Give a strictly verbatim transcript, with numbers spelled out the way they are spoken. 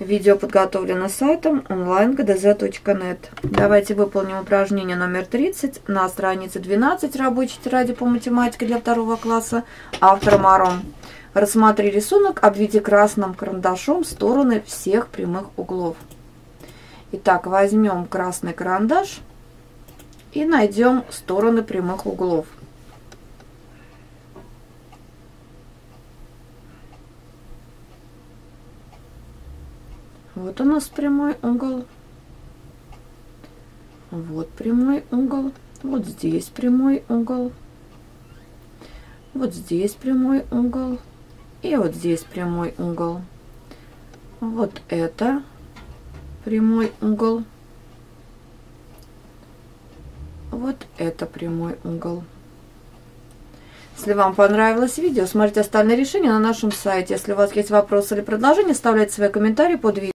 Видео подготовлено сайтом онлайн точка джи ди зет точка нет. Давайте выполним упражнение номер тридцать на странице двенадцать рабочей тетради по математике для второго класса автора Марон. Рассмотри рисунок, обведи красным карандашом стороны всех прямых углов. Итак, возьмем красный карандаш и найдем стороны прямых углов. Вот у нас прямой угол, вот прямой угол, вот здесь прямой угол, вот здесь прямой угол и вот здесь прямой угол. Вот это прямой угол, вот это прямой угол. Если вам понравилось видео, смотрите остальные решения на нашем сайте. Если у вас есть вопросы или предложения, оставляйте свои комментарии под видео.